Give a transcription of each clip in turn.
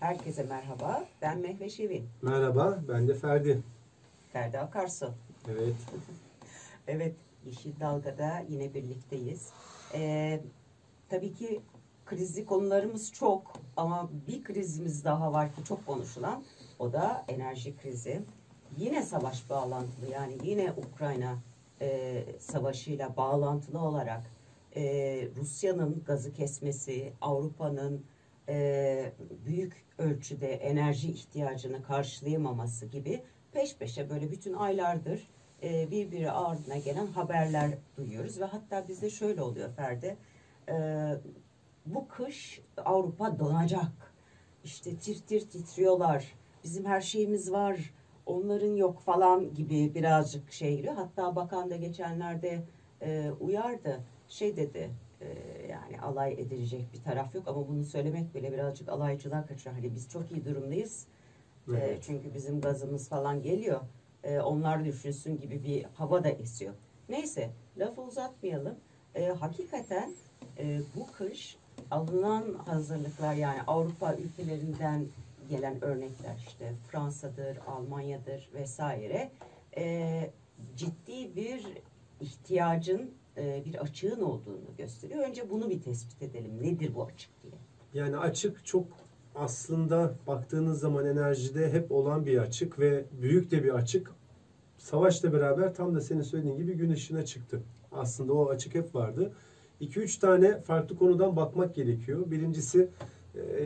Herkese merhaba, ben Mehveş Evin. Merhaba, ben de Ferdi. Ferdi Akarsu. Evet. Evet, Yeşil Dalga'da yine birlikteyiz. Tabii ki krizli konularımız çok ama bir krizimiz daha var ki çok konuşulan, o da enerji krizi. Yine savaş bağlantılı, yani yine Ukrayna savaşıyla bağlantılı olarak Rusya'nın gazı kesmesi, Avrupa'nın büyük ölçüde enerji ihtiyacını karşılayamaması gibi peş peşe böyle bütün aylardır birbiri ardına gelen haberler duyuyoruz ve hatta bizde şöyle oluyor Ferdi, bu kış Avrupa donacak, işte tir tir titriyorlar, bizim her şeyimiz var, onların yok falan gibi birazcık şey giriyor. Hatta bakan da geçenlerde uyardı, şey dedi, yani alay edilecek bir taraf yok ama bunu söylemek bile birazcık alaycılığa kaçıyor. Hani biz çok iyi durumdayız, evet, çünkü bizim gazımız falan geliyor, onlar düşünsün gibi bir hava da esiyor. Neyse, lafı uzatmayalım. Hakikaten bu kış alınan hazırlıklar, yani Avrupa ülkelerinden gelen örnekler, işte Fransa'dır, Almanya'dır vesaire, ciddi bir ihtiyacın, bir açığın olduğunu gösteriyor. Önce bunu bir tespit edelim. Nedir bu açık diye? Yani açık çok aslında baktığınız zaman enerjide hep olan bir açık ve büyük de bir açık. Savaşla beraber tam da senin söylediğin gibi gün ışığına çıktı. Aslında o açık hep vardı. 2-3 tane farklı konudan bakmak gerekiyor. Birincisi,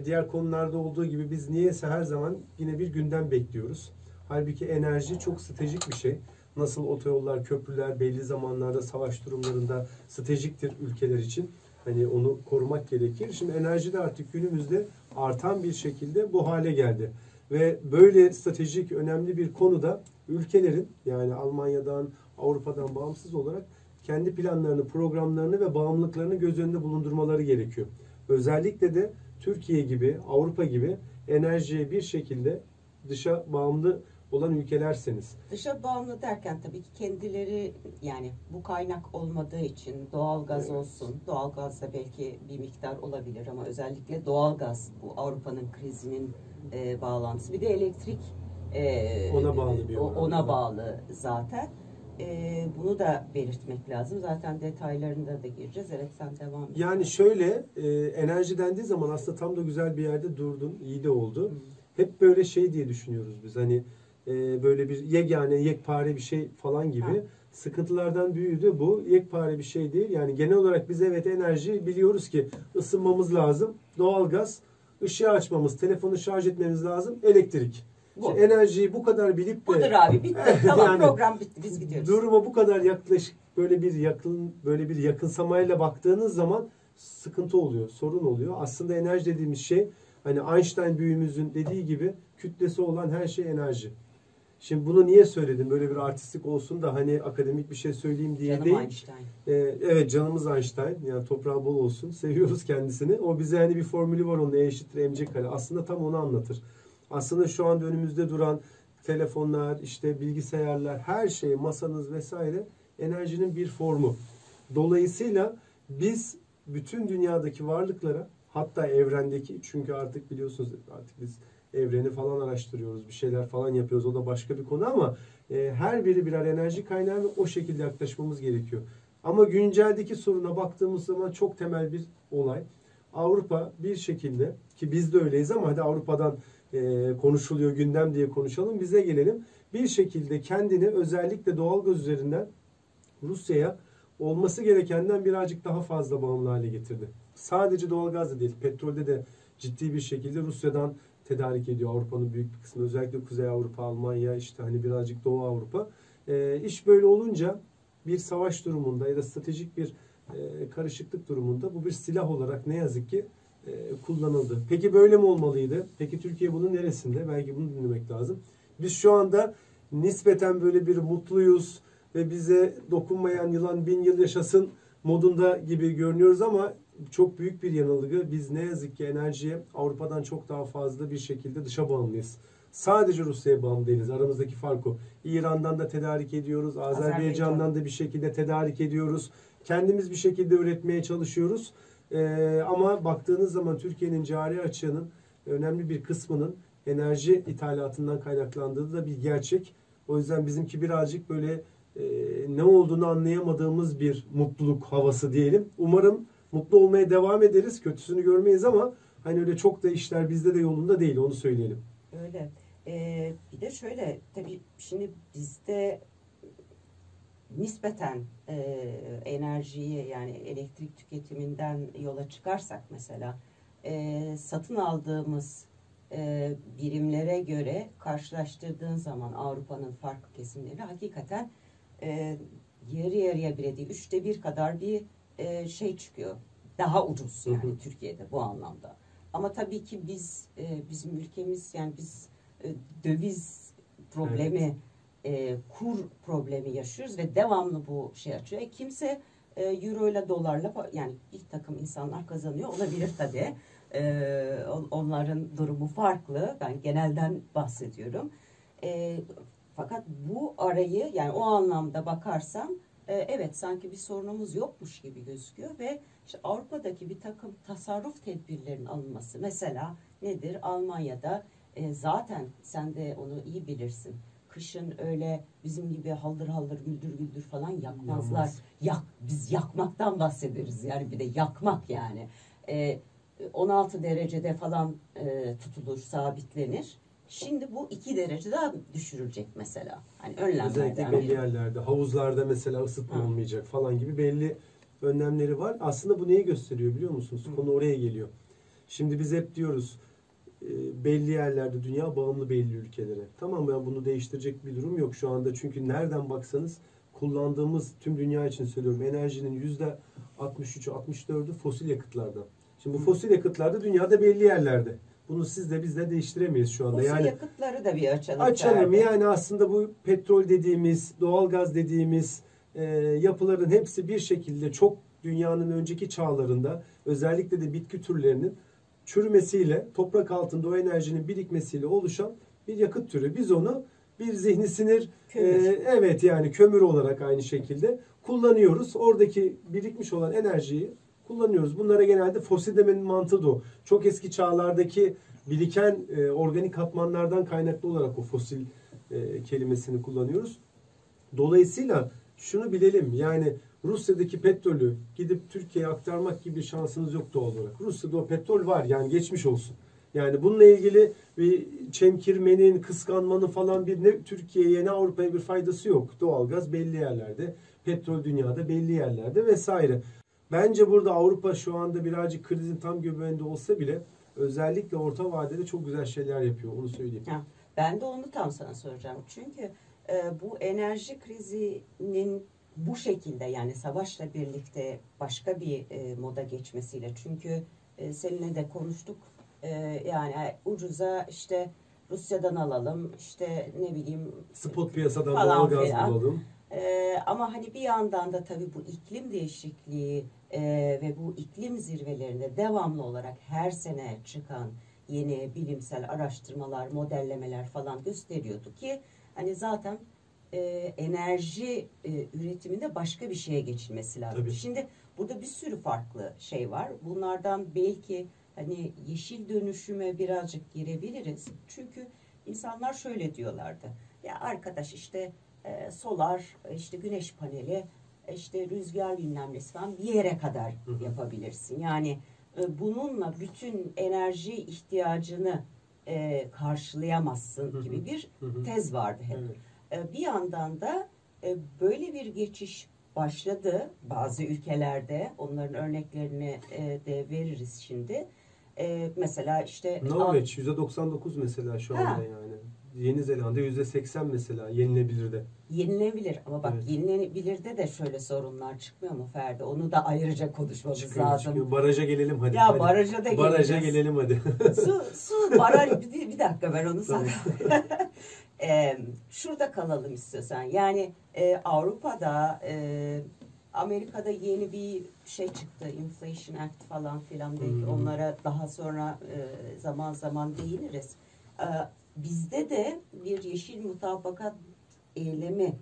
diğer konularda olduğu gibi biz niyeyse her zaman yine bir gündem bekliyoruz. Halbuki enerji çok stratejik bir şey. Nasıl otoyollar, köprüler belli zamanlarda savaş durumlarında stratejiktir ülkeler için. Hani onu korumak gerekir. Şimdi enerji de artık günümüzde artan bir şekilde bu hale geldi. Ve böyle stratejik önemli bir konuda ülkelerin, yani Almanya'dan, Avrupa'dan bağımsız olarak kendi planlarını, programlarını ve bağımlılıklarını göz önünde bulundurmaları gerekiyor. Özellikle de Türkiye gibi, Avrupa gibi enerjiye bir şekilde dışa bağımlı olan ülkelerseniz. Dışa bağımlı derken tabii ki kendileri, yani bu kaynak olmadığı için doğalgaz, evet, olsun. Doğalgaz da belki bir miktar olabilir ama özellikle doğalgaz bu Avrupa'nın krizinin bağlantısı. Bir de elektrik ona bağlı bir ona bağlı zaten. Bunu da belirtmek lazım. Zaten detaylarında da gireceğiz. Evet, sen devam et. Yani şöyle, enerji dendiği zaman aslında tam da güzel bir yerde durdun. İyi de oldu. Hep böyle şey diye düşünüyoruz biz. Hani böyle bir yegane, yekpare bir şey falan gibi. Ha. Sıkıntılardan büyüdü bu. Yekpare bir şey değil. Yani genel olarak biz evet enerji biliyoruz ki ısınmamız lazım. Doğalgaz, ışığı açmamız, telefonu şarj etmemiz lazım. Elektrik. Bu. Enerjiyi bu kadar bilip de... Budur abi, bitti. Tamam, yani program bitti, biz gidiyoruz. Duruma bu kadar yaklaşık böyle bir yakınsamayla baktığınız zaman sıkıntı oluyor, sorun oluyor. Aslında enerji dediğimiz şey, hani Einstein büyüğümüzün dediği gibi kütlesi olan her şey enerji. Şimdi bunu niye söyledim? Böyle bir artistik olsun da hani akademik bir şey söyleyeyim diye canım değil. Canım Einstein. Evet, canımız Einstein. Yani toprağı bol olsun. Seviyoruz kendisini. O bize hani bir formülü var, onun E eşittir MC kare. Aslında tam onu anlatır. Aslında şu anda önümüzde duran telefonlar, işte bilgisayarlar, her şey, masanız vesaire enerjinin bir formu. Dolayısıyla biz bütün dünyadaki varlıklara, hatta evrendeki, çünkü artık biliyorsunuz artık biz evreni falan araştırıyoruz, bir şeyler falan yapıyoruz, o da başka bir konu ama her biri birer enerji kaynağı ve o şekilde yaklaşmamız gerekiyor. Ama günceldeki soruna baktığımız zaman çok temel bir olay. Avrupa bir şekilde, ki biz de öyleyiz ama hadi Avrupa'dan konuşuluyor, gündem diye konuşalım, bize gelelim. Bir şekilde kendini özellikle doğalgaz üzerinden Rusya'ya olması gerekenden birazcık daha fazla bağımlı hale getirdi. Sadece doğalgazda değil, petrolde de ciddi bir şekilde Rusya'dan tedarik ediyor Avrupa'nın büyük bir kısmı. Özellikle Kuzey Avrupa, Almanya, işte hani birazcık Doğu Avrupa. İş böyle olunca bir savaş durumunda ya da stratejik bir karışıklık durumunda bu bir silah olarak ne yazık ki kullanıldı. Peki böyle mi olmalıydı? Peki Türkiye bunun neresinde? Belki bunu dinlemek lazım. Biz şu anda nispeten böyle bir mutluyuz ve bize dokunmayan yılan bin yıl yaşasın modunda gibi görünüyoruz ama çok büyük bir yanılgı. Biz ne yazık ki enerjiye Avrupa'dan çok daha fazla bir şekilde dışa bağımlıyız. Sadece Rusya'ya bağımlı değiliz. Aramızdaki fark o. İran'dan da tedarik ediyoruz. Azerbaycan'dan da bir şekilde tedarik ediyoruz. Kendimiz bir şekilde üretmeye çalışıyoruz. Ama baktığınız zaman Türkiye'nin cari açığının önemli bir kısmının enerji ithalatından kaynaklandığı da bir gerçek. O yüzden bizimki birazcık böyle ne olduğunu anlayamadığımız bir mutluluk havası diyelim. Umarım mutlu olmaya devam ederiz. Kötüsünü görmeyiz ama hani öyle çok da işler bizde de yolunda değil, onu söyleyelim. Öyle. Bir de şöyle tabii şimdi bizde nispeten enerjiyi yani elektrik tüketiminden yola çıkarsak mesela satın aldığımız birimlere göre karşılaştırdığın zaman Avrupa'nın farklı kesimleri hakikaten yarı yarıya bile değil 1/3 kadar bir şey çıkıyor. Daha ucuz yani, hı hı, Türkiye'de bu anlamda. Ama tabii ki biz bizim ülkemiz yani biz döviz problemi, evet, kur problemi yaşıyoruz ve devamlı bu şey açıyor. Kimse euro ile dolarla yani bir takım insanlar kazanıyor olabilir tabii. Onların durumu farklı. Ben genelden bahsediyorum. Fakat bu arayı yani o anlamda bakarsam evet sanki bir sorunumuz yokmuş gibi gözüküyor ve işte Avrupa'daki bir takım tasarruf tedbirlerinin alınması. Mesela nedir? Almanya'da zaten sen de onu iyi bilirsin. Kışın öyle bizim gibi haldır haldır güldür güldür falan yakmazlar. Biz yakmaktan bahsederiz yani, bir de yakmak yani. 16 derecede falan tutulur, sabitlenir. Şimdi bu 2 derece daha düşürülecek mesela. Hani önlemlerden biri. Özellikle belli yerlerde, havuzlarda mesela ısıtma olmayacak falan gibi belli önlemleri var. Aslında bu neyi gösteriyor biliyor musunuz? Hı. Konu oraya geliyor. Şimdi biz hep diyoruz belli yerlerde dünya bağımlı belli ülkelere. Tamam, ben bunu değiştirecek bir durum yok şu anda. Çünkü nereden baksanız kullandığımız, tüm dünya için söylüyorum, enerjinin %63'ü, 64'ü fosil yakıtlardan. Şimdi bu fosil yakıtlarda dünyada belli yerlerde. Bunu siz de biz de değiştiremeyiz şu anda. Fosil yani, yakıtları da bir açalım. Açalım yani, aslında bu petrol dediğimiz, doğalgaz dediğimiz yapıların hepsi bir şekilde çok dünyanın önceki çağlarında özellikle de bitki türlerinin çürümesiyle, toprak altında o enerjinin birikmesiyle oluşan bir yakıt türü. Biz onu bir zihni sinir, evet yani kömür olarak aynı şekilde kullanıyoruz. Oradaki birikmiş olan enerjiyi kullanıyoruz. Bunlara genelde fosil demenin mantığı da o. Çok eski çağlardaki biriken organik katmanlardan kaynaklı olarak o fosil kelimesini kullanıyoruz. Dolayısıyla şunu bilelim yani, Rusya'daki petrolü gidip Türkiye'ye aktarmak gibi şansınız yok doğal olarak. Rusya'da o petrol var yani, geçmiş olsun. Yani bununla ilgili bir çemkirmenin, kıskanmanın falan bir ne Türkiye'ye ne Avrupa'ya bir faydası yok. Doğalgaz belli yerlerde, petrol dünyada belli yerlerde vesaire. Bence burada Avrupa şu anda birazcık krizin tam göbeğinde olsa bile özellikle orta vadede çok güzel şeyler yapıyor, onu söyleyeyim. Ha, ben de onu tam sana soracağım. Çünkü bu enerji krizinin bu şekilde yani savaşla birlikte başka bir moda geçmesiyle, çünkü seninle de konuştuk yani ucuza işte Rusya'dan alalım, işte ne bileyim spot piyasadan falan doğal gaz bulalım. Ama hani bir yandan da tabii bu iklim değişikliği ve bu iklim zirvelerinde devamlı olarak her sene çıkan yeni bilimsel araştırmalar, modellemeler falan gösteriyordu ki hani zaten enerji üretiminde başka bir şeye geçilmesi lazım. Tabii. Şimdi burada bir sürü farklı şey var. Bunlardan belki hani yeşil dönüşüme birazcık girebiliriz. Çünkü insanlar şöyle diyorlardı. Ya arkadaş işte solar, işte güneş paneli, işte rüzgar bilmem nesi falan bir yere kadar yapabilirsin. Yani bununla bütün enerji ihtiyacını karşılayamazsın gibi bir tez vardı hep. Bir yandan da böyle bir geçiş başladı bazı ülkelerde. Onların örneklerini de veririz şimdi. Mesela işte Norveç %99 mesela şu anda yani. Yeni Zelanda %80 mesela yenilebilirde. Yenilebilir ama bak, evet, yenilebilirde de şöyle sorunlar çıkmıyor mu Ferdi? Onu da ayrıca konuşmamız lazım. Çıkıyor. Baraja gelelim hadi. Ya hadi. Baraja gelelim hadi. Su baraj bir dakika ben onu sana. Şurada kalalım istiyorsan. Yani Avrupa'da, Amerika'da yeni bir şey çıktı. Inflation Act falan filan. Belki onlara daha sonra zaman zaman değiniriz. Bizde de bir yeşil mutabakat eylemi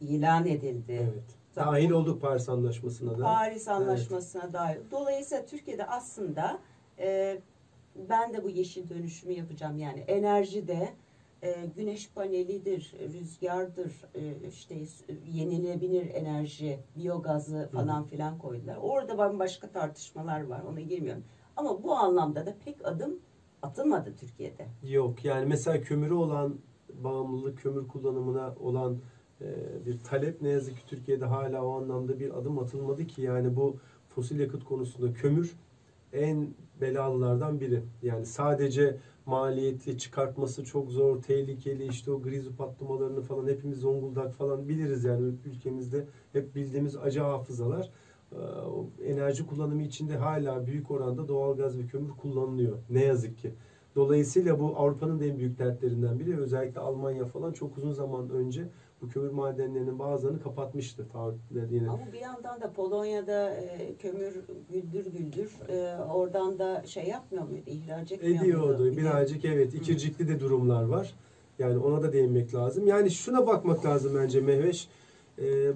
ilan edildi. Evet. Dahil olduk Paris Antlaşması'na da. Paris Antlaşması'na, evet, dahil. Dolayısıyla Türkiye'de aslında ben de bu yeşil dönüşümü yapacağım. Yani enerji de güneş panelidir, rüzgardır, işte yenilebilir enerji, biyogazı falan filan koydular. Orada başka tartışmalar var, ona girmiyorum. Ama bu anlamda da pek adım atılmadı Türkiye'de. Yok yani mesela kömürü olan bağımlılık, kömür kullanımına olan bir talep ne yazık ki Türkiye'de hala o anlamda bir adım atılmadı ki. Yani bu fosil yakıt konusunda kömür en belalılardan biri. Yani sadece maliyeti, çıkartması çok zor, tehlikeli, işte o grizu patlamalarını falan hepimiz Zonguldak falan biliriz yani ülkemizde hep bildiğimiz acı hafızalar. Enerji kullanımı içinde hala büyük oranda doğalgaz ve kömür kullanılıyor ne yazık ki. Dolayısıyla bu Avrupa'nın da en büyük dertlerinden biri. Özellikle Almanya falan çok uzun zaman önce bu kömür madenlerinin bazılarını kapatmıştı taahhütleri yine. Ama bir yandan da Polonya'da kömür güldür oradan da şey yapmıyor muydu? İhraç etmiyor muydu? Birazcık evet. İkircikli de durumlar var. Yani ona da değinmek lazım. Yani şuna bakmak lazım bence Mehveş.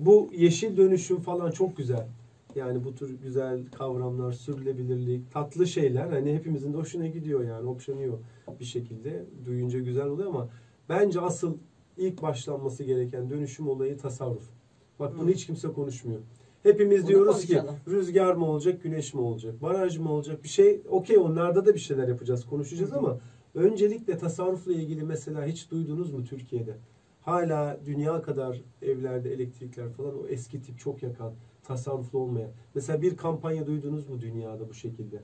Bu yeşil dönüşüm falan çok güzel. Yani bu tür güzel kavramlar, sürdürülebilirlik, tatlı şeyler hani hepimizin de hoşuna gidiyor yani okşanıyor bir şekilde. Duyunca güzel oluyor ama bence asıl ilk başlanması gereken dönüşüm olayı tasarruf. Bak bunu hiç kimse konuşmuyor. Hepimiz bunu diyoruz konuşalım. Ki rüzgar mı olacak, güneş mi olacak, baraj mı olacak bir şey. Okey onlarda da bir şeyler yapacağız, konuşacağız ama öncelikle tasarrufla ilgili mesela hiç duydunuz mu Türkiye'de? Hala dünya kadar evlerde elektrikler falan o eski tip çok yakan. Tasarruflu olmayan. Mesela bir kampanya duydunuz mu dünyada bu şekilde?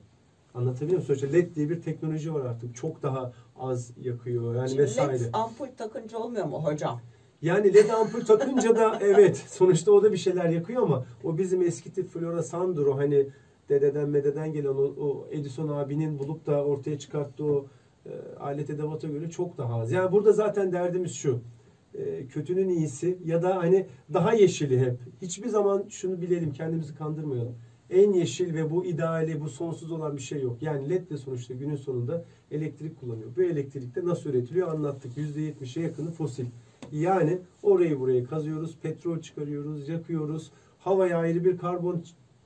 Anlatabiliyor muyum? Sonuçta LED diye bir teknoloji var artık. Çok daha az yakıyor. Yani vesaire. LED ampul takınca olmuyor mu hocam? Yani LED ampul takınca da evet. Sonuçta o da bir şeyler yakıyor ama o bizim eski tip floresandır. Hani dededen mededen gelen o Edison abinin bulup da ortaya çıkarttığı o alet edevata göre çok daha az. Yani burada zaten derdimiz şu. Kötünün iyisi ya da hani daha yeşili hep. Hiçbir zaman şunu bilelim, kendimizi kandırmayalım. En yeşil ve bu ideali, bu sonsuz olan bir şey yok. Yani LED de sonuçta günün sonunda elektrik kullanıyor. Bu elektrik de nasıl üretiliyor anlattık. %70'e yakını fosil. Yani orayı buraya kazıyoruz, petrol çıkarıyoruz, yakıyoruz. Havaya ayrı bir karbon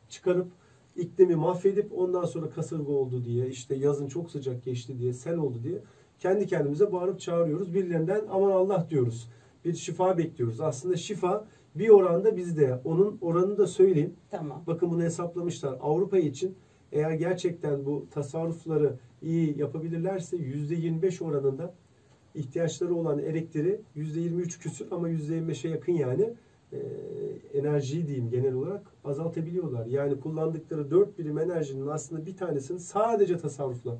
çıkarıp iklimi mahvedip ondan sonra kasırga oldu diye, işte yazın çok sıcak geçti diye, sel oldu diye kendi kendimize bağırıp çağırıyoruz. Birilerinden aman Allah diyoruz. Bir şifa bekliyoruz. Aslında şifa bir oranda bizde. Onun oranını da söyleyeyim. Tamam. Bakın bunu hesaplamışlar. Avrupa için eğer gerçekten bu tasarrufları iyi yapabilirlerse %25 oranında ihtiyaçları olan elektriği %23 küsür ama %25'e yakın yani enerjiyi diyeyim genel olarak azaltabiliyorlar. Yani kullandıkları 4 birim enerjinin aslında bir tanesini sadece tasarrufla.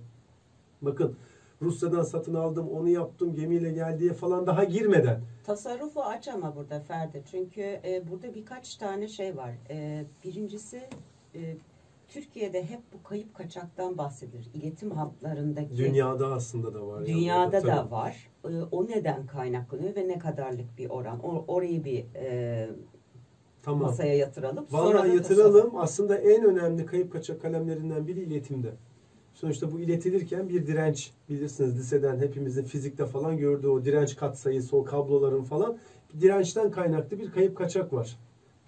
Bakın Rusya'dan satın aldım, onu yaptım, gemiyle geldiği falan daha girmeden. Tasarrufu aç ama burada Ferdi. Çünkü burada birkaç tane şey var. Birincisi Türkiye'de hep bu kayıp kaçaktan bahsedilir. İletim hatlarındaki. Dünyada aslında da var. Dünyada yani, da var. O neden kaynaklanıyor ve ne kadarlık bir oran? Orayı bir tamam. Masaya yatıralım. Vallahi yatıralım. Tasarruf. Aslında en önemli kayıp kaçak kalemlerinden biri iletimde. Sonuçta bu iletilirken bir direnç bilirsiniz liseden hepimizin fizikte falan gördüğü o direnç katsayısı o kabloların falan dirençten kaynaklı bir kayıp kaçak var.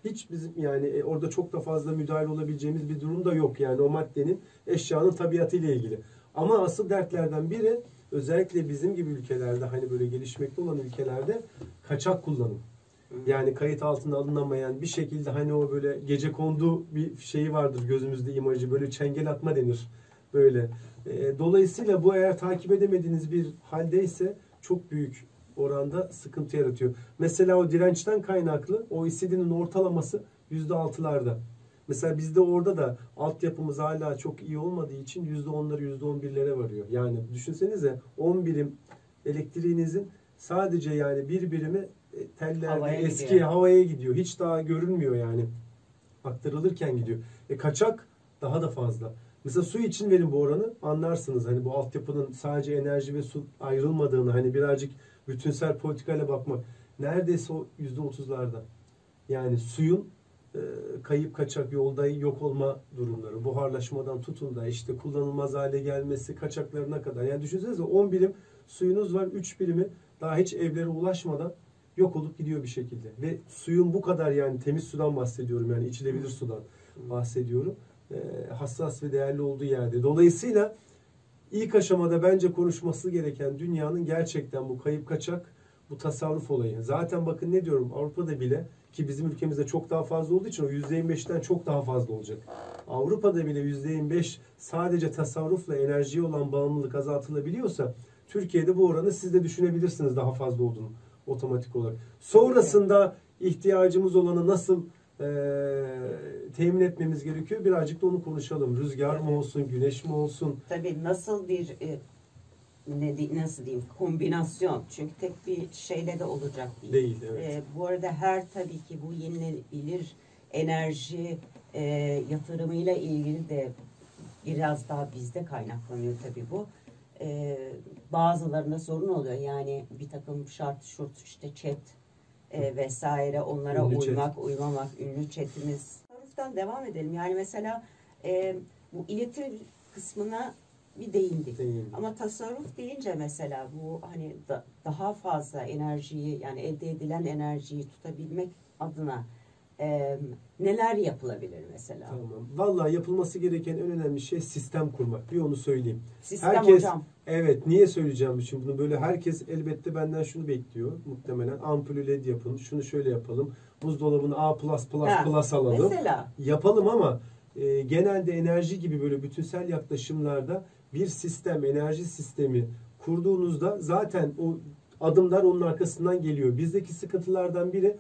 Hiç bizim yani orada çok da fazla müdahale olabileceğimiz bir durum da yok yani o maddenin eşyanın tabiatıyla ilgili. Ama asıl dertlerden biri özellikle bizim gibi ülkelerde hani böyle gelişmekte olan ülkelerde kaçak kullanım. Yani kayıt altına alınamayan bir şekilde hani o böyle gecekondu bir şeyi vardır gözümüzde imajı böyle çengel atma denir. Böyle. Dolayısıyla bu eğer takip edemediğiniz bir haldeyse çok büyük oranda sıkıntı yaratıyor. Mesela o dirençten kaynaklı OECD'nin ortalaması %6'larda. Mesela bizde orada da altyapımız hala çok iyi olmadığı için %10'lara %11'lere varıyor. Yani düşünsenize 10 birim elektriğinizin sadece yani bir birimi tellerde havaya eski gidiyor. Havaya gidiyor. Hiç daha görünmüyor yani. Aktarılırken gidiyor. Kaçak daha da fazla. Mesela su için verin bu oranı anlarsınız. Hani bu altyapının sadece enerji ve su ayrılmadığını hani birazcık bütünsel politikayla bakmak. Neredeyse o %30'larda. Yani suyun kayıp kaçak yolda yok olma durumları. Buharlaşmadan tutun da işte kullanılmaz hale gelmesi kaçaklarına kadar. Yani düşünsenize 10 birim suyunuz var 3 birimi daha hiç evlere ulaşmadan yok olup gidiyor bir şekilde. Ve suyun bu kadar yani temiz sudan bahsediyorum yani içilebilir sudan bahsediyorum. Hassas ve değerli olduğu yerde. Dolayısıyla İlk aşamada bence konuşması gereken dünyanın gerçekten bu kayıp kaçak, bu tasarruf olayı. Zaten bakın ne diyorum, Avrupa'da bile, ki bizim ülkemizde çok daha fazla olduğu için o %25'ten çok daha fazla olacak. Avrupa'da bile %25 sadece tasarrufla enerjiye olan bağımlılık azaltılabiliyorsa, Türkiye'de bu oranı siz de düşünebilirsiniz daha fazla olduğunu otomatik olarak. Sonrasında ihtiyacımız olanı nasıl temin etmemiz gerekiyor? Birazcık da onu konuşalım. Rüzgar mı olsun, güneş mi olsun? Tabii nasıl bir nasıl diyeyim kombinasyon. Çünkü tek bir şeyle de olacak değil. Evet. Bu arada tabii ki bu yenilenebilir enerji yatırımıyla ilgili de biraz daha bizde kaynaklanıyor tabii bu. Bazılarına sorun oluyor. Yani bir takım şart şurt işte chat vesaire, onlara ünlü uymak, chat, uymamak, ünlü chatimiz. Taraftan devam edelim. Yani mesela bu iletim kısmına bir değindik. Ama tasarruf deyince mesela bu hani daha fazla enerjiyi, yani elde edilen enerjiyi tutabilmek adına neler yapılabilir mesela? Tamam. Vallahi yapılması gereken en önemli şey sistem kurmak. Bir onu söyleyeyim. Sistem herkes, hocam. Evet, niye söyleyeceğim şimdi bunu? Böyle herkes elbette benden şunu bekliyor muhtemelen. Ampulü LED yapın, şunu şöyle yapalım, buzdolabını A++ alalım. Mesela. Yapalım ama genelde enerji gibi böyle bütünsel yaklaşımlarda bir sistem, enerji sistemi kurduğunuzda zaten o adımlar onun arkasından geliyor. Bizdeki sıkıntılardan biri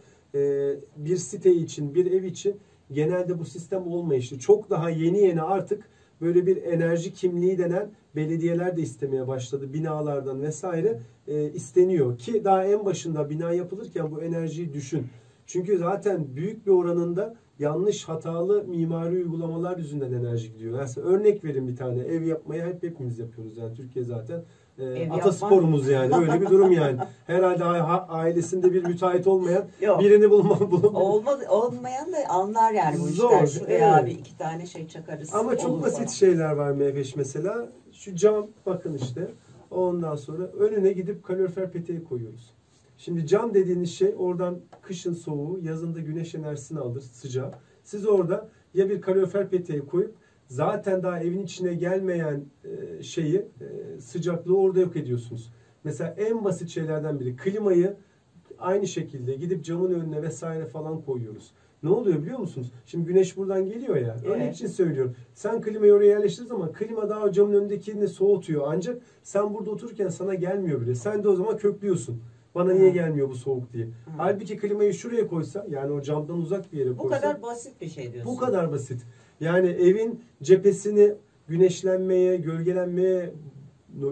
bir site için, bir ev için genelde bu sistem olmayışı. Çok daha yeni artık böyle bir enerji kimliği denen belediyeler de istemeye başladı. Binalardan vesaire isteniyor. Ki daha en başında bina yapılırken bu enerjiyi düşün. Çünkü zaten büyük bir oranında yanlış, hatalı mimari uygulamalar yüzünden enerji gidiyor. Yani örnek verin bir tane. Ev yapmayı hepimiz yapıyoruz. Yani Türkiye zaten atasporumuz yani. Öyle bir durum yani. Herhalde ailesinde bir müteahhit olmayan birini bulmam. Olmayan da anlar yani bu işler. Zor. Abi iki tane şey çakarız. Ama çok basit şeyler var Mehveş mesela. Şu cam bakın işte. Ondan sonra önüne gidip kalorifer peteği koyuyoruz. Şimdi cam dediğiniz şey oradan kışın soğuğu, yazında güneş enerjisini alır, sıcağı. Siz orada ya bir kalorifer peteği koyup zaten daha evin içine gelmeyen şeyi, sıcaklığı orada yok ediyorsunuz. Mesela en basit şeylerden biri klimayı aynı şekilde gidip camın önüne vesaire falan koyuyoruz. Ne oluyor biliyor musunuz? Şimdi güneş buradan geliyor ya. Onun için söylüyorum. Sen klimayı oraya yerleştirdiğin zaman klima daha camın önündekini soğutuyor. Ancak sen burada otururken sana gelmiyor bile. Sen de o zaman köklüyorsun. Bana niye gelmiyor bu soğuk diye. Halbuki klimayı şuraya koysa, yani o camdan uzak bir yere koysa. Bu kadar basit bir şey diyorsun. Bu kadar basit. Yani evin cephesini güneşlenmeye, gölgelenmeye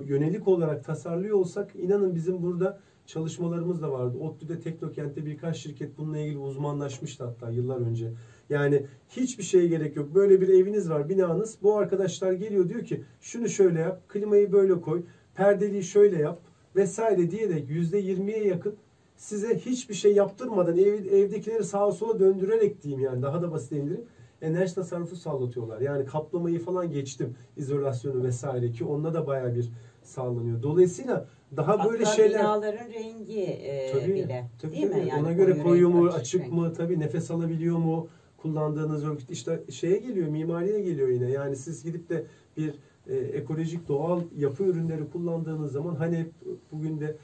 yönelik olarak tasarlıyor olsak, inanın bizim burada çalışmalarımız da vardı. ODTÜ'de, Teknokent'te birkaç şirket bununla ilgili uzmanlaşmıştı hatta yıllar önce. Yani hiçbir şeye gerek yok. Böyle bir eviniz var, binanız. Bu arkadaşlar geliyor diyor ki şunu şöyle yap, klimayı böyle koy, perdeliği şöyle yap vesaire diye de %20'ye yakın size hiçbir şey yaptırmadan evdekileri sağa sola döndürerek diyeyim, yani daha da basit indirip enerji tasarrufu sağlatıyorlar. Yani kaplamayı falan geçtim, izolasyonu vesaire, ki onunla da bayağı bir sağlanıyor. Dolayısıyla daha böyle şeyler. Binaların rengi bile. Tabii, değil mi? Yani ona göre koyu mu, açık renk mı, tabii nefes alabiliyor mu, kullandığınız örgüt işte şeye geliyor, mimariye geliyor yine. Yani siz gidip de bir ekolojik doğal yapı ürünleri kullandığınız zaman, hani bugün de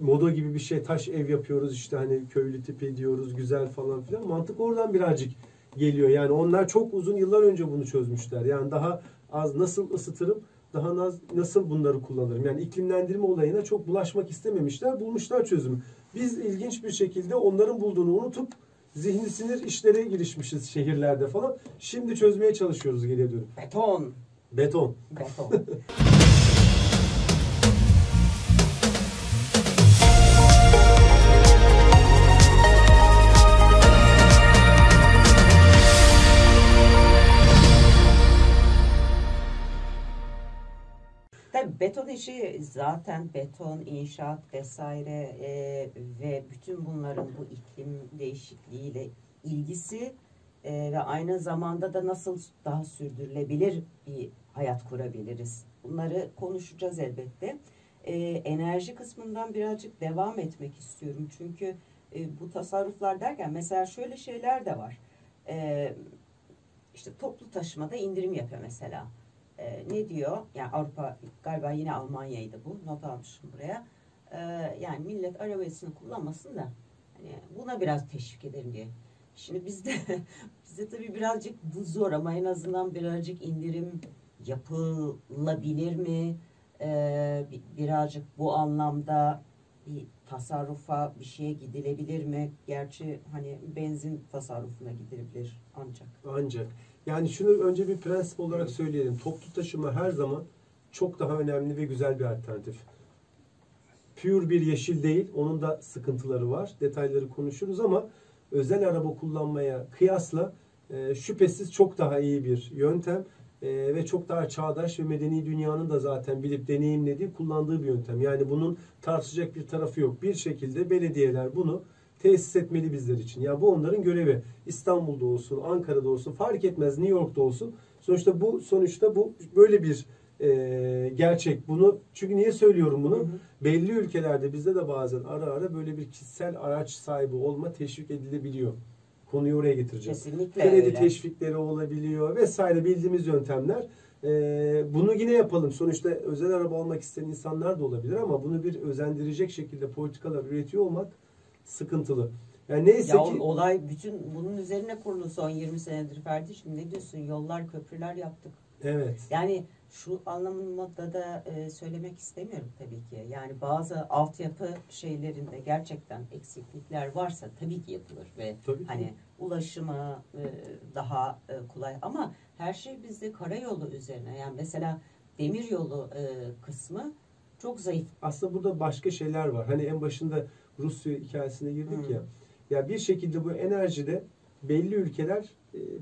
moda gibi bir şey, taş ev yapıyoruz işte, hani köylü tipi diyoruz, güzel falan filan, mantık oradan birazcık geliyor. Yani onlar çok uzun yıllar önce bunu çözmüşler. Yani daha az nasıl ısıtırım, daha az nasıl bunları kullanırım. Yani iklimlendirme olayına çok bulaşmak istememişler, bulmuşlar çözümü. Biz ilginç bir şekilde onların bulduğunu unutup zihni sinir işlere girişmişiz şehirlerde falan. Şimdi çözmeye çalışıyoruz geriye dönüp. Beton. Tabii beton işi zaten, beton, inşaat vesaire ve bütün bunların bu iklim değişikliğiyle ilgisi ve aynı zamanda da nasıl daha sürdürülebilir bir hayat kurabiliriz. Bunları konuşacağız elbette. Enerji kısmından birazcık devam etmek istiyorum. Çünkü bu tasarruflar derken mesela şöyle şeyler de var. İşte toplu taşımada indirim yapıyor mesela. ne diyor? Yani Avrupa, galiba yine Almanya'ydı bu. Not almışım buraya. Yani millet arabasını kullanmasın da hani buna biraz teşvik edelim diye. Şimdi bizde tabii birazcık bu zor ama en azından birazcık indirim yapılabilir mi? Birazcık bu anlamda bir tasarrufa, bir şeye gidilebilir mi? Gerçi hani benzin tasarrufuna gidilebilir ancak. Ancak. Yani şunu önce bir prensip olarak söyleyelim. Toplu taşıma her zaman çok daha önemli ve güzel bir alternatif. Pür bir yeşil değil. Onun da sıkıntıları var. Detayları konuşuruz ama özel araba kullanmaya kıyasla şüphesiz çok daha iyi bir yöntem ve çok daha çağdaş ve medeni dünyanın da zaten bilip deneyimlediği, kullandığı bir yöntem. Yani bunun tartışacak bir tarafı yok. Bir şekilde belediyeler bunu tesis etmeli bizler için. Ya bu onların görevi. İstanbul'da olsun, Ankara'da olsun, fark etmez, New York'ta olsun. Sonuçta bu böyle bir gerçek. Bunu çünkü niye söylüyorum bunu? Hı hı. Belli ülkelerde, bizde de bazen ara ara böyle bir kişisel araç sahibi olma teşvik edilebiliyor. Konuyu oraya getireceğim. Kesinlikle kredi öyle. Teşvikleri olabiliyor vesaire, bildiğimiz yöntemler. Bunu yine yapalım. Sonuçta özel araba almak isteyen insanlar da olabilir ama bunu bir özendirecek şekilde politikalar üretiyor olmak sıkıntılı. Yani neyse ya ki olay bütün bunun üzerine kurulu son 20 senedir Ferdi. Şimdi ne diyorsun? Yollar, köprüler yaptık. Evet. Yani şu anlamında da söylemek istemiyorum tabii ki. Yani bazı altyapı şeylerinde gerçekten eksiklikler varsa tabii ki yapılır ve tabii hani ki ulaşımı daha kolay ama her şey bizde karayolu üzerine. Yani mesela demiryolu kısmı çok zayıf. Aslında burada başka şeyler var. Hani en başında Rusya hikayesine girdik ya. Ya bir şekilde bu enerjide belli ülkeler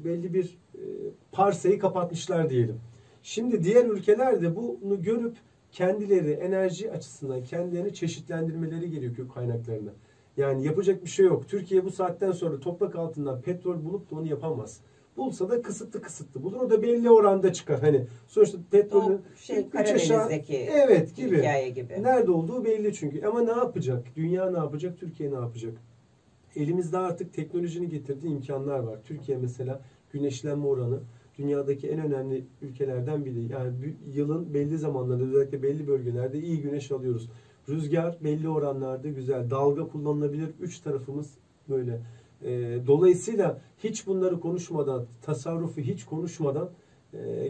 belli bir parsayı kapatmışlar diyelim. Şimdi diğer ülkeler de bunu görüp kendileri enerji açısından kendilerini çeşitlendirmeleri gerekiyor kaynaklarını. Yani yapacak bir şey yok. Türkiye bu saatten sonra toprak altından petrol bulup da onu yapamaz. Bulsa da kısıtlı bulur. O da belli oranda çıkar. Hani sonuçta petrolün Karadeniz'deki evet, gibi. Hikaye gibi. Nerede olduğu belli çünkü. Ama ne yapacak? Dünya ne yapacak? Türkiye ne yapacak? Elimizde artık teknolojinin getirdiği imkanlar var. Türkiye mesela güneşlenme oranı dünyadaki en önemli ülkelerden biri. Yani yılın belli zamanlarında özellikle belli bölgelerde iyi güneş alıyoruz. Rüzgar belli oranlarda güzel. Dalga kullanılabilir. Üç tarafımız böyle. Dolayısıyla hiç bunları konuşmadan, tasarrufu hiç konuşmadan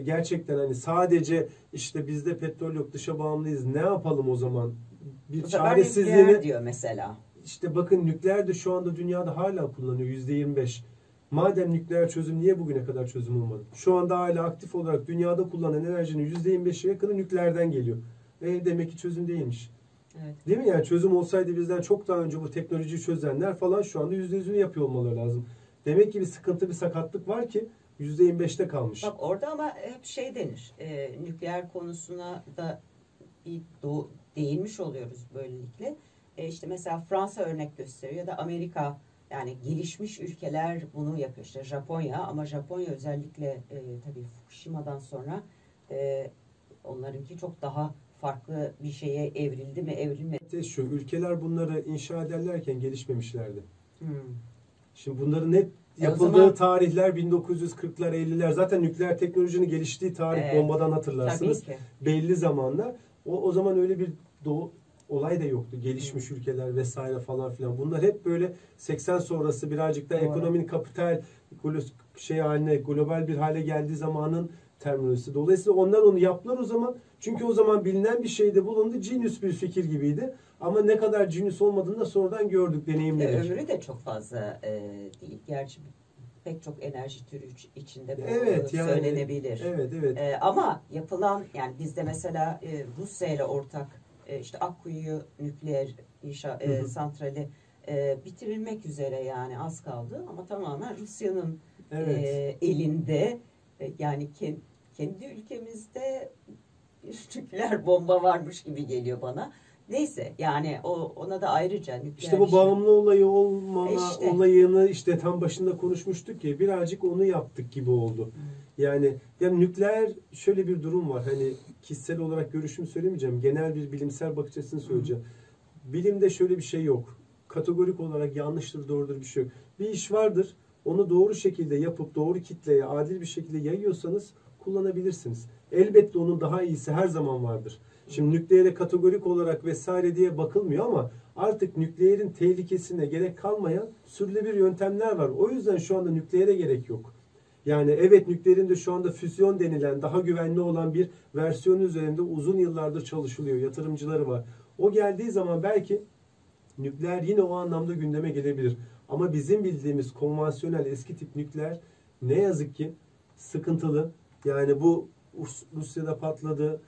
gerçekten hani sadece işte bizde petrol yok, dışa bağımlıyız, ne yapalım o zaman? Bir çaresizliğini diyor mesela. İşte bakın nükleer de şu anda dünyada hala kullanıyor %25. Madem nükleer çözüm, niye bugüne kadar çözüm olmadı? Şu anda hala aktif olarak dünyada kullanılan enerjinin %25'e yakını nükleerden geliyor. Demek ki çözüm değilmiş. Evet. Değil mi? Yani çözüm olsaydı bizden çok daha önce bu teknolojiyi çözenler falan şu anda %100'ünü yapıyor olmaları lazım. Demek ki bir sıkıntı, bir sakatlık var ki %25'te kalmış. Bak orada ama hep şey denir. Nükleer konusuna da bir değinmiş oluyoruz böylelikle. İşte mesela Fransa örnek gösteriyor ya da Amerika, yani gelişmiş ülkeler bunu yapıyor. İşte Japonya, ama Japonya özellikle tabii Fukushima'dan sonra onlarınki çok daha farklı bir şeye evrildi mi, evrilmedi. Şu ülkeler bunları inşa ederlerken gelişmemişlerdi. Şimdi bunların hep yapıldığı tarihler 1940'lar, 50'ler. Zaten nükleer teknolojinin geliştiği tarih, bombadan hatırlarsınız. Belli zamanlar. O zaman öyle bir olay da yoktu. Gelişmiş ülkeler vesaire falan filan. Bunlar hep böyle 80 sonrası birazcık da ekonominin kapital haline, global bir hale geldiği zamanın terminolojisi. Dolayısıyla onlar onu yaptılar o zaman. Çünkü o zaman bilinen bir şeyde bulundu. Genius bir fikir gibiydi. Ama ne kadar genius olmadığını da sonradan gördük, deneyimledik. Ömrü de çok fazla değil. Gerçi pek çok enerji türü içinde söylenebilir. Evet. Ama yapılan, yani bizde mesela Rusya ile ortak işte Akkuyu nükleer santrali bitirilmek üzere, yani az kaldı ama tamamen Rusya'nın elinde. Yani kendi ülkemizde nükleer bomba varmış gibi geliyor bana. Neyse, yani ona da ayrıca nükleer İşte bu bağımlı olayı olmama olayını işte tam başında konuşmuştuk ya, birazcık onu yaptık gibi oldu. Yani nükleer şöyle bir durum var. Hani kişisel olarak görüşümü söylemeyeceğim. Genel bir bilimsel bakış açısını söyleyeceğim. Bilimde şöyle bir şey yok. Kategorik olarak yanlıştır, doğrudur bir şey yok. Bir iş vardır. Onu doğru şekilde yapıp doğru kitleye adil bir şekilde yayıyorsanız kullanabilirsiniz. Elbette onun daha iyisi her zaman vardır. Şimdi nükleere kategorik olarak vesaire diye bakılmıyor ama artık nükleerin tehlikesine gerek kalmayan sürülebilir yöntemler var. O yüzden şu anda nükleere gerek yok. Yani evet, nükleerin de şu anda füzyon denilen daha güvenli olan bir versiyon üzerinde uzun yıllardır çalışılıyor. Yatırımcıları var. O geldiği zaman belki nükleer yine o anlamda gündeme gelebilir. Ama bizim bildiğimiz konvansiyonel eski tip nükleer ne yazık ki sıkıntılı. Yani bu Rusya'da patladı,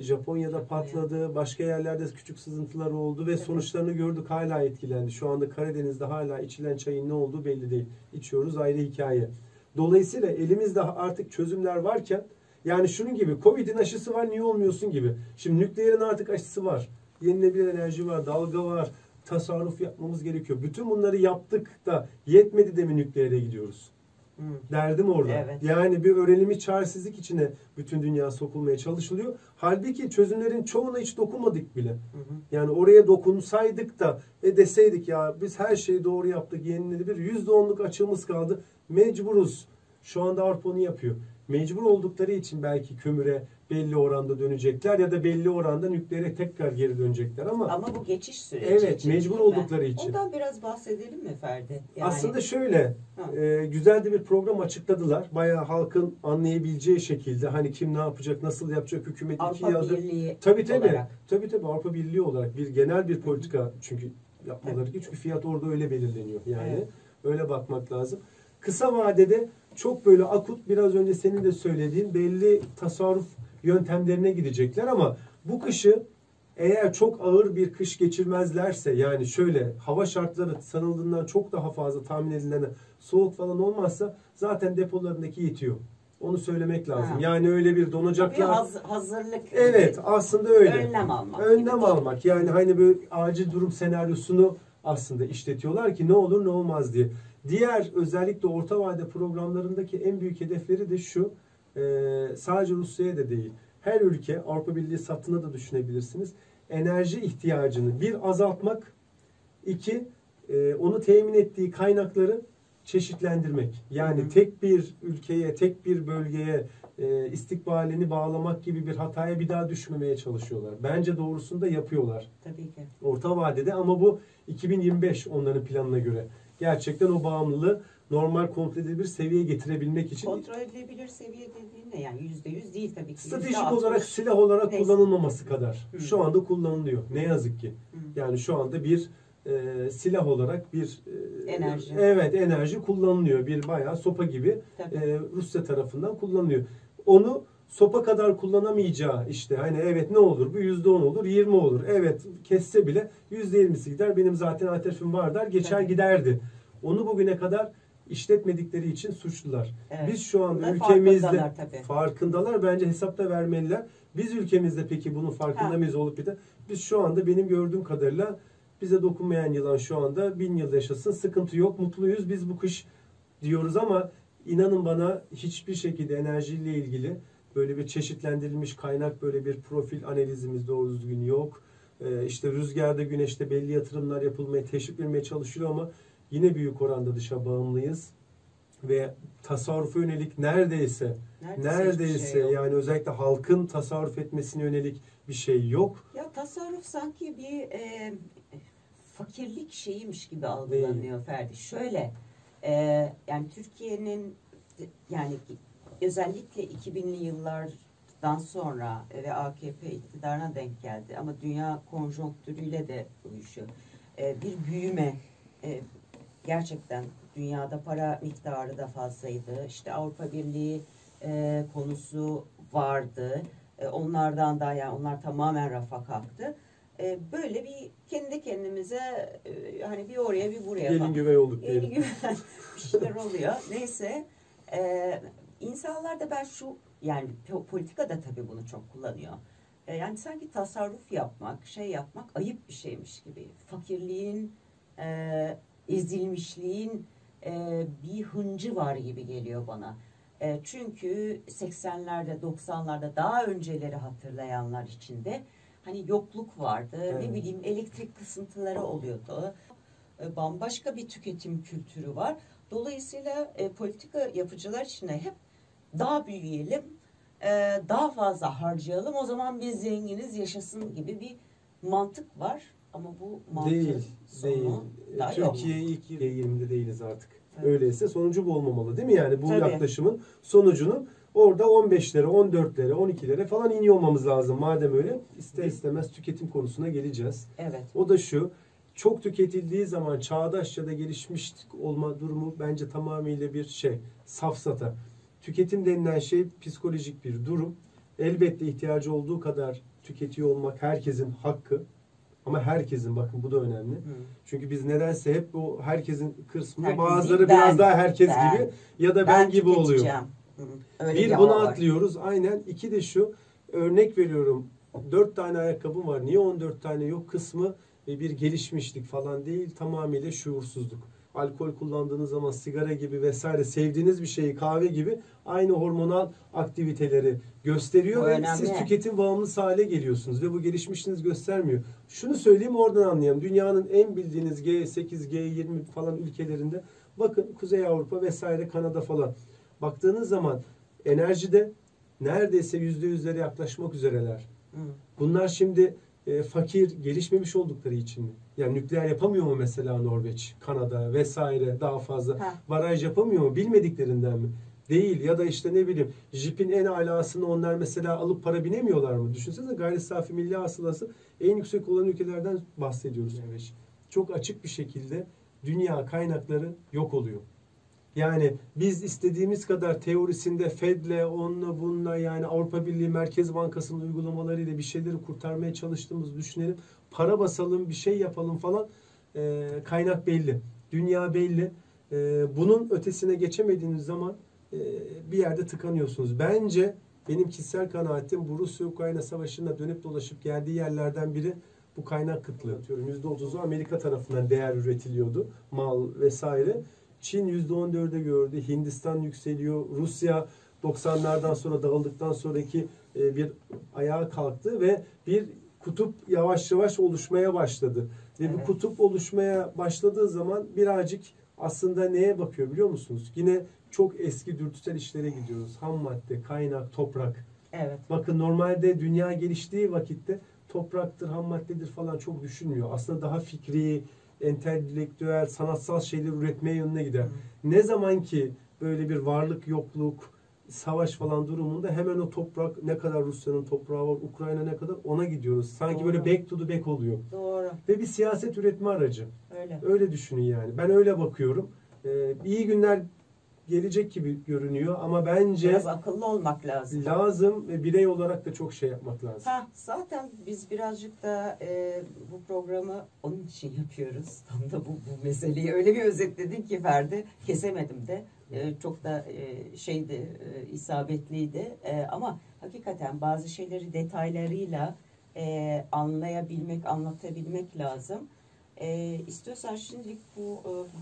Japonya'da patladı, başka yerlerde küçük sızıntılar oldu ve evet, sonuçlarını gördük, hala etkilendi. Şu anda Karadeniz'de hala içilen çayın ne olduğu belli değil. İçiyoruz, ayrı hikaye. Dolayısıyla elimizde artık çözümler varken, yani şunun gibi Covid'in aşısı var niye olmuyorsun gibi. Şimdi nükleerin artık aşısı var. Yenilebilir enerji var, dalga var, tasarruf yapmamız gerekiyor. Bütün bunları yaptık da yetmedi de mi nükleere gidiyoruz? Derdim orada. Evet. Yani bir öğrenimi çaresizlik içine bütün dünya sokulmaya çalışılıyor. Halbuki çözümlerin çoğuna hiç dokunmadık bile. Yani oraya dokunsaydık da deseydik ya biz her şeyi doğru yaptık, yenilebilir, %10'luk açığımız kaldı. Mecburuz. Şu anda Avrupa onu yapıyor. Mecbur oldukları için belki kömüre belli oranda dönecekler ya da belli oranda nükleere tekrar geri dönecekler ama bu geçiş süreci. Evet, için mecbur oldukları için. Ondan biraz bahsedelim mi Ferdi? Yani... Aslında şöyle güzel de bir program açıkladılar. Bayağı halkın anlayabileceği şekilde, hani kim ne yapacak, nasıl yapacak, hükümet Avrupa 2 yıldır. Tabii tabii Avrupa Birliği olarak bir genel bir politika çünkü yapmaları ki çünkü fiyat orada öyle belirleniyor. Yani öyle bakmak lazım. Kısa vadede çok böyle akut, biraz önce senin de söylediğin belli tasarruf yöntemlerine gidecekler ama bu kışı eğer çok ağır bir kış geçirmezlerse, yani şöyle hava şartları sanıldığından çok daha fazla tahmin edilene soğuk falan olmazsa zaten depolarındaki yetiyor. Onu söylemek lazım. Yani öyle bir donacaklar. Bir hazırlık. Evet, aslında öyle. Önlem almak. Önlem almak. Yani hani böyle acil durum senaryosunu aslında işletiyorlar ki ne olur ne olmaz diye. Diğer özellikle orta vade programlarındaki en büyük hedefleri de şu, sadece Rusya'ya da değil, her ülke, Avrupa Birliği satına da düşünebilirsiniz, enerji ihtiyacını bir azaltmak, iki onu temin ettiği kaynakları çeşitlendirmek. Yani tek bir ülkeye, tek bir bölgeye istikbalini bağlamak gibi bir hataya bir daha düşmemeye çalışıyorlar. Bence doğrusunu da yapıyorlar. Tabii ki. Orta vadede, ama bu 2025 onların planına göre. Gerçekten o bağımlılığı normal, kontrol edilebilir seviyeye getirebilmek için. Kontrol edilebilir seviye dediğinde yani %100 değil tabii ki. Stratejik olarak, silah olarak kullanılmaması kadar. Şu anda kullanılıyor. Ne yazık ki. Yani şu anda bir silah olarak bir enerji. Evet, enerji kullanılıyor. Bir bayağı sopa gibi Rusya tarafından kullanılıyor. Onu sopa kadar kullanamayacağı, işte hani evet ne olur bu %10 olur, 20 olur. Evet, kesse bile %20'si gider. Benim zaten alternatifim var der, geçer giderdi. Onu bugüne kadar işletmedikleri için suçlular. Evet. Biz şu anda ülkemizde farkındalar, bence hesapta vermeliler. Biz ülkemizde peki bunun farkında mıyız olup bir de biz şu anda benim gördüğüm kadarıyla bize dokunmayan yılan şu anda 1000 yıl yaşasın, sıkıntı yok, mutluyuz biz bu kış diyoruz ama inanın bana hiçbir şekilde enerjiyle ilgili böyle bir çeşitlendirilmiş kaynak, böyle bir profil analizimiz doğru düzgün yok. İşte rüzgarda, güneşte belli yatırımlar yapılmaya, teşvik vermeye çalışılıyor ama yine büyük oranda dışa bağımlıyız. Ve tasarrufa yönelik neredeyse şey yani özellikle halkın tasarruf etmesine yönelik bir şey yok. Ya tasarruf sanki bir fakirlik şeyiymiş gibi algılanıyor Ferdi. Şöyle yani Türkiye'nin yani özellikle 2000'li yıllardan sonra ve AKP iktidarına denk geldi ama dünya konjonktürüyle de uyuşuyor. Bir büyüme, gerçekten dünyada para miktarı da fazlaydı. İşte Avrupa Birliği konusu vardı. Onlardan da yani onlar tamamen rafa kalktı. Böyle bir kendi kendimize hani bir oraya bir buraya gelin güvey olduk diyelim. Bir şeyler oluyor. Neyse. İnsanlar da ben şu yani politika da tabii bunu çok kullanıyor. Yani sanki tasarruf yapmak, şey yapmak ayıp bir şeymiş gibi. Fakirliğin, ezilmişliğin bir hıncı var gibi geliyor bana. Çünkü 80'lerde, 90'larda daha önceleri hatırlayanlar için de hani yokluk vardı. Evet. Ne bileyim elektrik kısıntıları oluyordu. Bambaşka bir tüketim kültürü var. Dolayısıyla politika yapıcılar için de hep daha büyüyelim, daha fazla harcayalım, o zaman biz zenginiz, yaşasın gibi bir mantık var. Ama bu mantık değil. Türkiye ilk G20'de değiliz artık. Evet. Öyleyse sonucu bu olmamalı değil mi? Yani bu yaklaşımın sonucunu orada 15'lere, 14'lere, 12'lere falan iniyor olmamız lazım. Madem öyle, ister istemez tüketim konusuna geleceğiz. Evet. O da şu, çok tüketildiği zaman çağdaş ya da gelişmiş olma durumu bence tamamıyla bir şey, safsata. Tüketim denilen şey psikolojik bir durum. Elbette ihtiyacı olduğu kadar tüketiyor olmak herkesin hakkı. Ama herkesin, bakın bu da önemli. Hı. Çünkü biz nedense hep o herkesin kısmını, bazıları biraz daha herkes gibi ya da ben gibi oluyor. Bir, buna atlıyoruz. Aynen. İki de şu, örnek veriyorum, 4 tane ayakkabım var, niye 14 tane yok kısmı bir gelişmişlik falan değil, tamamıyla şuursuzluk. Alkol kullandığınız zaman sigara gibi vesaire, sevdiğiniz bir şeyi, kahve gibi aynı hormonal aktiviteleri gösteriyor ve siz tüketim bağımlısı hale geliyorsunuz ve bu gelişmişiniz göstermiyor. Şunu söyleyeyim, oradan anlayalım. Dünyanın en bildiğiniz G8, G20 falan ülkelerinde bakın, Kuzey Avrupa vesaire, Kanada falan, baktığınız zaman enerjide neredeyse %100'lere yaklaşmak üzereler. Bunlar şimdi fakir, gelişmemiş oldukları için mi? Yani nükleer yapamıyor mu mesela Norveç, Kanada vesaire, daha fazla baraj yapamıyor mu? Bilmediklerinden mi? Değil. Ya da işte ne bileyim, JIP'in en alasını onlar mesela alıp para binemiyorlar mı? Düşünsenize, gayri safi milli hasılası en yüksek olan ülkelerden bahsediyoruz. Evet. Çok açık bir şekilde dünya kaynakları yok oluyor. Yani biz istediğimiz kadar teorisinde Fed'le, onunla, bununla, yani Avrupa Birliği Merkez Bankası'nın uygulamalarıyla bir şeyleri kurtarmaya çalıştığımızı düşünelim. Para basalım, bir şey yapalım falan. Kaynak belli. Dünya belli. Bunun ötesine geçemediğiniz zaman bir yerde tıkanıyorsunuz. Bence benim kişisel kanaatim, bu Rusya-Ukrayna savaşına dönüp dolaşıp geldiği yerlerden biri bu kaynak kıtlığı. %30'u Amerika tarafından değer üretiliyordu. Mal vesaire. Çin %14'e gördü. Hindistan yükseliyor. Rusya 90'lardan sonra, dağıldıktan sonraki bir ayağa kalktı ve bir kutup yavaş yavaş oluşmaya başladı. Ve bu kutup oluşmaya başladığı zaman birazcık aslında neye bakıyor biliyor musunuz? Yine çok eski dürtüsel işlere gidiyoruz. Ham madde, kaynak, toprak. Evet. Bakın normalde dünya geliştiği vakitte topraktır, ham maddedir falan çok düşünmüyor. Aslında daha fikri, entelektüel, sanatsal şeyler üretmeye yönüne gider. Ne zaman ki böyle bir varlık, yokluk, savaş falan durumunda hemen o toprak, ne kadar Rusya'nın toprağı var, Ukrayna ne kadar, ona gidiyoruz. Sanki böyle back to the back oluyor. Doğru. Ve bir siyaset üretme aracı. Öyle. Öyle düşünün yani. Ben öyle bakıyorum. İyi günler gelecek gibi görünüyor ama bence biraz akıllı olmak lazım. Lazım ve birey olarak da çok şey yapmak lazım. Zaten biz birazcık da bu programı onun için yapıyoruz. Tam da bu meseleyi öyle bir özetledin ki Ferdi, kesemedim de. Çok da isabetliydi. Ama hakikaten bazı şeyleri detaylarıyla anlayabilmek, anlatabilmek lazım. İstiyorsan şimdilik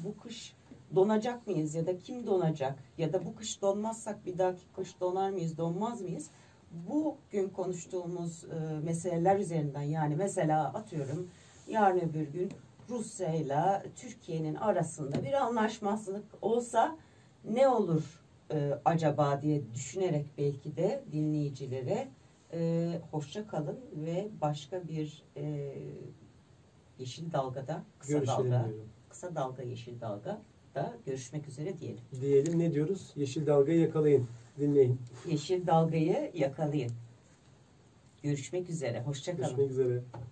bu kış donacak mıyız ya da kim donacak ya da bu kış donmazsak bir dahaki kış donar mıyız, donmaz mıyız? Bugün konuştuğumuz meseleler üzerinden, yani mesela atıyorum yarın öbür gün Rusya ile Türkiye'nin arasında bir anlaşmazlık olsa ne olur acaba diye düşünerek belki de dinleyicilere hoşça kalın ve başka bir Yeşil Dalga'da, Yeşil Dalga'da görüşmek üzere diyelim. Diyelim, ne diyoruz? Yeşil Dalga'yı yakalayın, dinleyin. Yeşil Dalga'yı yakalayın. Görüşmek üzere, hoşça kalın. Görüşmek üzere.